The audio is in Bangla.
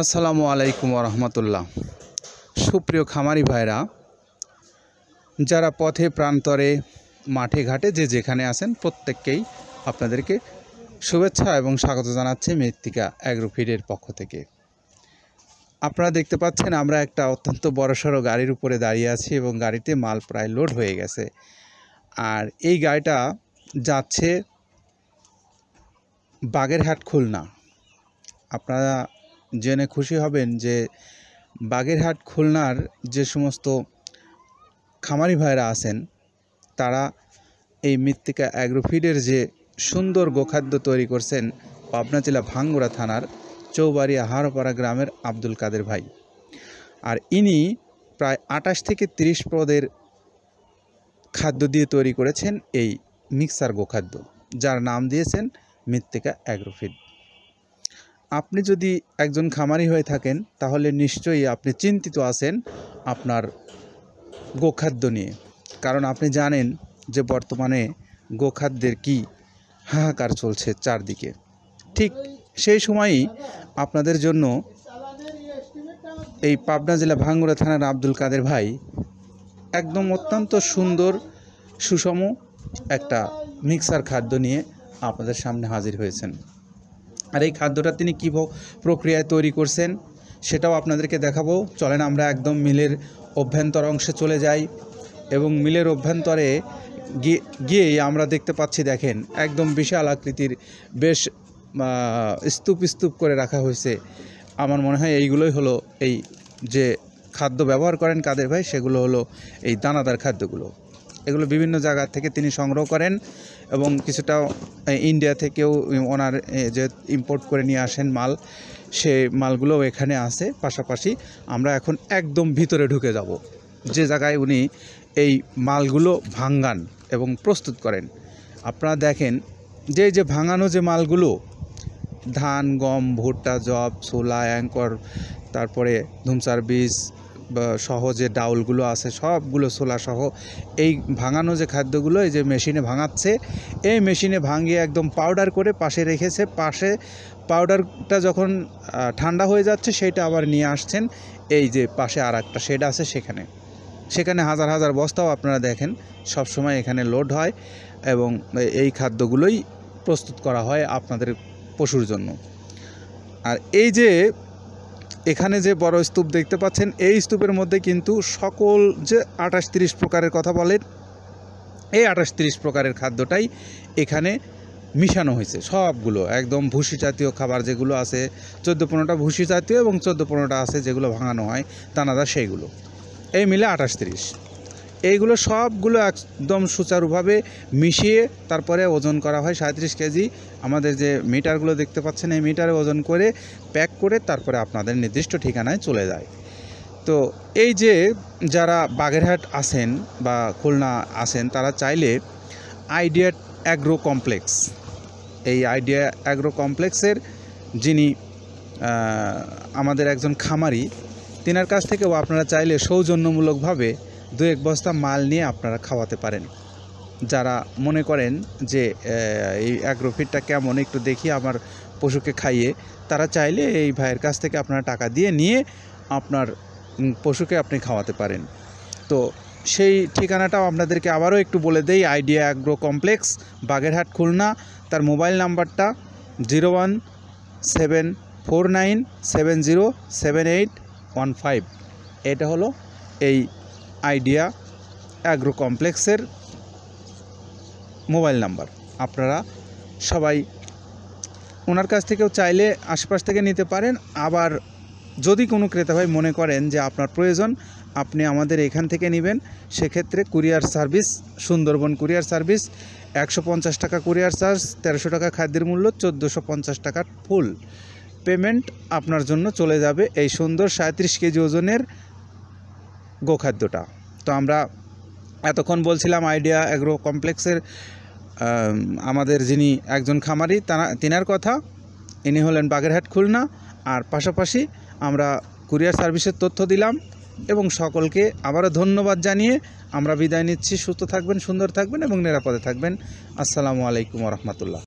আসসালামু আলাইকুম রহমতুল্লাহ। সুপ্রিয় খামারি ভাইরা, যারা পথে প্রান্তরে মাঠে ঘাটে যে যেখানে আছেন প্রত্যেককেই আপনাদেরকে শুভেচ্ছা এবং স্বাগত জানাচ্ছি মৃত্তিকা অ্যাগ্রো ফিডের পক্ষ থেকে। আপনারা দেখতে পাচ্ছেন আমরা একটা অত্যন্ত বড়সড় গাড়ির উপরে দাঁড়িয়ে আছি এবং গাড়িতে মাল প্রায় লোড হয়ে গেছে। আর এই গাড়িটা যাচ্ছে বাঘেরহাট খুলনা। আপনারা জেনে খুশি হবেন যে বাঘেরহাট খুলনার যে সমস্ত খামারি ভাইরা আছেন তারা এই মৃত্তিকা অ্যাগ্রো ফিডের যে সুন্দর গোখাদ্য তৈরি করছেন পাবনা জেলা ভাংগুড়া থানার চৌবাড়িয়া হারপাড়া গ্রামের আব্দুল কাদের ভাই। আর ইনি প্রায় 28 থেকে 30 পদের খাদ্য দিয়ে তৈরি করেছেন এই মিক্সার গোখাদ্য, যার নাম দিয়েছেন মৃত্তিকা অ্যাগ্রো ফিড। আপনি যদি একজন খামারি হয়ে থাকেন তাহলে নিশ্চয়ই আপনি চিন্তিত আছেন আপনার গোখাদ্য নিয়ে, কারণ আপনি জানেন যে বর্তমানে গোখাদ্যের কি হাহাকার চলছে চারদিকে। ঠিক সেই সময়ই আপনাদের জন্য এই পাবনা জেলা ভাংগুড়া থানার আব্দুল কাদের ভাই একদম অত্যন্ত সুন্দর সুষম একটা মিক্সার খাদ্য নিয়ে আপনাদের সামনে হাজির হয়েছেন। আর এই খাদ্যটা তিনি কী প্রক্রিয়ায় তৈরি করছেন সেটাও আপনাদেরকে দেখাবো। চলেন আমরা একদম মিলের অভ্যন্তর অংশে চলে যাই এবং মিলের অভ্যন্তরে গিয়ে আমরা দেখতে পাচ্ছি, দেখেন একদম বিশাল আকৃতির বেশ স্তূপ স্তূপ করে রাখা হয়েছে। আমার মনে হয় এইগুলোই হলো এই যে খাদ্য ব্যবহার করেন কাদের ভাই, সেগুলো হলো এই দানাদার খাদ্যগুলো। এগুলো বিভিন্ন জায়গা থেকে তিনি সংগ্রহ করেন এবং কিছুটা ইন্ডিয়া থেকেও ওনার যে ইম্পোর্ট করে নিয়ে আসেন মাল, সে মালগুলোও এখানে আসে। পাশাপাশি আমরা এখন একদম ভিতরে ঢুকে যাব, যে জায়গায় উনি এই মালগুলো ভাঙান এবং প্রস্তুত করেন। আপনারা দেখেন যে যে ভাঙানো যে মালগুলো ধান, গম, ভুট্টা, জব, ছোলা, অ্যাঙ্কর, তারপরে ধুমসার বীজ সহ যে ডাউলগুলো আছে সবগুলো ছোলাসহ এই ভাঙানো যে খাদ্যগুলো এই যে মেশিনে ভাঙাচ্ছে। এই মেশিনে ভাঙিয়ে একদম পাউডার করে পাশে রেখেছে, পাশে পাউডারটা যখন ঠান্ডা হয়ে যাচ্ছে সেটা আবার নিয়ে আসছেন। এই যে পাশে আর একটা শেড আছে, সেখানে সেখানে হাজার হাজার বস্তাও আপনারা দেখেন সবসময় এখানে লোড হয় এবং এই খাদ্যগুলোই প্রস্তুত করা হয় আপনাদের পশুর জন্য। আর এই যে এখানে যে বড় স্তূপ দেখতে পাচ্ছেন, এই স্তূপের মধ্যে কিন্তু সকল যে 28-30 প্রকারের কথা বলেন, এই 28-30 প্রকারের খাদ্যটাই এখানে মিশানো হয়েছে। সবগুলো একদম ভুসি জাতীয় খাবার যেগুলো আছে, 14-15টা ভুসি জাতীয় এবং 14-15টা আছে যেগুলো ভাঙানো হয় দানাদার, সেইগুলো এই মিলে 28-30। এইগুলো সবগুলো একদম সুচারুভাবে মিশিয়ে তারপরে ওজন করা হয় 37 কেজি। আমাদের যে মিটারগুলো দেখতে পাচ্ছেন, এই মিটারে ওজন করে প্যাক করে তারপরে আপনাদের নির্দিষ্ট ঠিকানায় চলে যায়। তো এই যে যারা বাগেরহাট আসেন বা খুলনা আসেন তারা চাইলে আইডিয়া অ্যাগ্রো কমপ্লেক্স, এই আইডিয়া অ্যাগ্রো কমপ্লেক্সের যিনি আমাদের একজন খামারি, তিনার কাছ থেকেও আপনারা চাইলে সৌজন্যমূলকভাবে 2-1 বস্তা মাল নিয়ে আপনারা খাওয়াতে পারেন। যারা মনে করেন যে এই অ্যাগ্রো ফিডটা কেমন একটু দেখি আমার পশুকে খাইয়ে, তারা চাইলে এই ভাইয়ের কাছ থেকে আপনারা টাকা দিয়ে নিয়ে আপনার পশুকে আপনি খাওয়াতে পারেন। তো সেই ঠিকানাটাও আপনাদেরকে আবারও একটু বলে দেই, idea agro complex Bagerhat Khulna. তার মোবাইল নাম্বারটা 01749707815। এটা হলো এই আইডিয়া অ্যাগ্রো কমপ্লেক্সের মোবাইল নাম্বার। আপনারা সবাই ওনার কাছ থেকেও চাইলে আশপাশ থেকে নিতে পারেন। আবার যদি কোনো ক্রেতা ভাই মনে করেন যে আপনার প্রয়োজন আপনি আমাদের এখান থেকে নেবেন, সেক্ষেত্রে courier service, Sundarban courier service 150 টাকা কুরিয়ার চার্জ, 1300 টাকা খাদ্যের মূল্য, 1450 টাকা ফুল পেমেন্ট আপনার জন্য চলে যাবে এই সুন্দর 37 কেজি ওজনের গোখাদ্যটা। তো আমরা এতক্ষণ বলছিলাম আইডিয়া অ্যাগ্রো কমপ্লেক্সের আমাদের যিনি একজন খামারি তিনার কথা, ইনি হলেন বাগেরহাট খুলনা। আর পাশাপাশি আমরা কুরিয়ার সার্ভিসের তথ্য দিলাম এবং সকলকে আবারও ধন্যবাদ জানিয়ে আমরা বিদায় নিচ্ছি। সুস্থ থাকবেন, সুন্দর থাকবেন এবং নিরাপদে থাকবেন। আসসালামু আলাইকুম রহমতুল্লাহ।